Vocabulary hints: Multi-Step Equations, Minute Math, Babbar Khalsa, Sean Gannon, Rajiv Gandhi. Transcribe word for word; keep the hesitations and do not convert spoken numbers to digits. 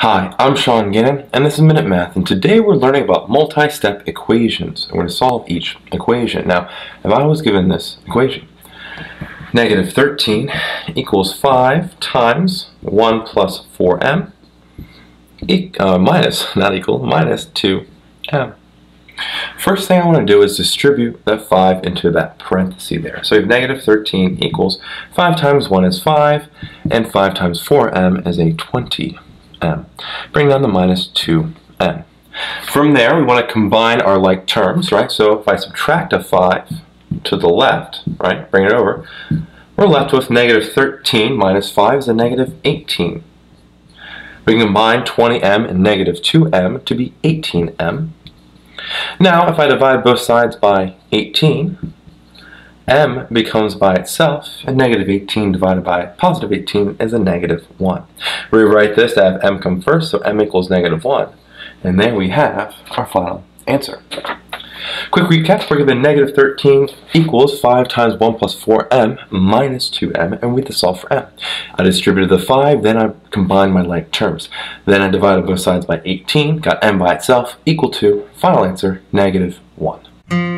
Hi, I'm Sean Gannon, and this is Minute Math, and today we're learning about multi-step equations. We're going to solve each equation. Now, if I was given this equation, negative thirteen equals five times one plus four m e uh, minus, not equal, minus two m. First thing I want to do is distribute that five into that parenthesis there. So we have negative thirteen equals five times one is five, and five times four m is a twenty. M. Bring down the minus two m. From there, we want to combine our like terms, right? So if I subtract a five to the left, right, bring it over, we're left with negative thirteen minus five is a negative eighteen. We can combine twenty m and negative two m to be eighteen m. Now, if I divide both sides by eighteen, m becomes by itself, and negative eighteen divided by positive eighteen is a negative one. Rewrite this to have m come first, so m equals negative one. And there we have our final answer. Quick recap, we're given negative thirteen equals five times one plus four m minus two m, and we have to solve for m. I distributed the five, then I combined my like terms. Then I divided both sides by eighteen, got m by itself, equal to, final answer, negative one.